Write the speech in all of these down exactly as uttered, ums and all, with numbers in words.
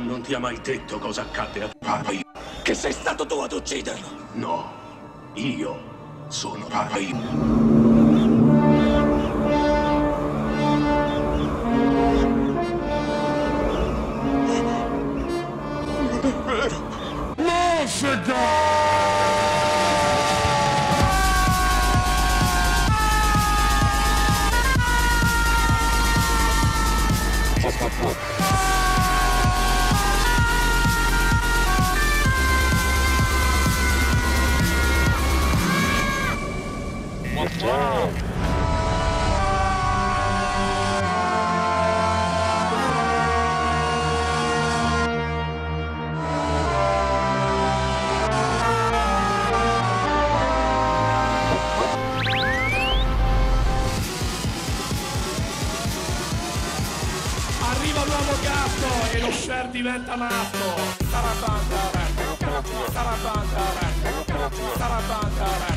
Non ti ha mai detto cosa accade a Papai? Che sei stato tu ad ucciderlo? No, io sono Papai. Non è vero. No, signor! Arriva un nuovo gatto e lo share diventa matto. Sarabanda, Sarabanda, Sarabanda, Sarabanda, Sarabanda, Sarabanda.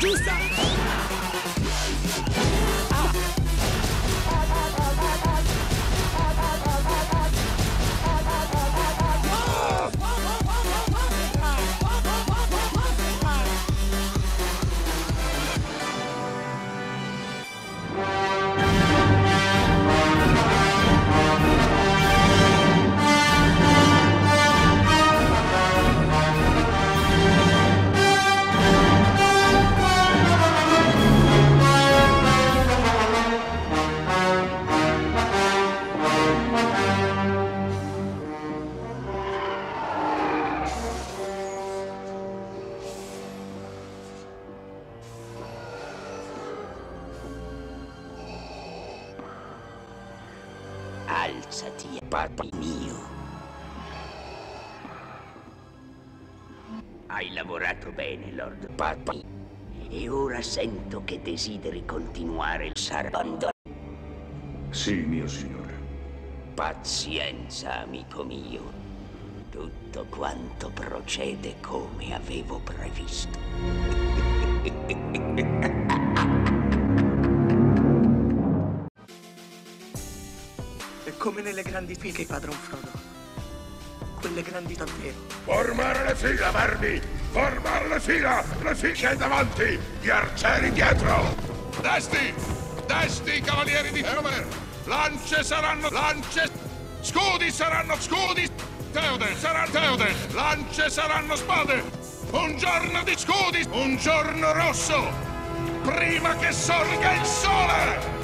Giusta? Ah. Oh. Alzati, papi mio. Hai lavorato bene, Lord Papai, e ora sento che desideri continuare il Sarabanda. Sì, mio signore. Pazienza, amico mio. Tutto quanto procede come avevo previsto. Come nelle grandi fighe, padron Frodo. Quelle grandi davvero. Formare le fila, Barbie! Formare le fila! Le file davanti! Gli arcieri dietro! Desti! Desti, cavalieri di Eomer! Lance saranno lance! Scudi saranno scudi! Teode saranno teode! Lance saranno spade! Un giorno di scudi! Un giorno rosso! Prima che sorga il sole!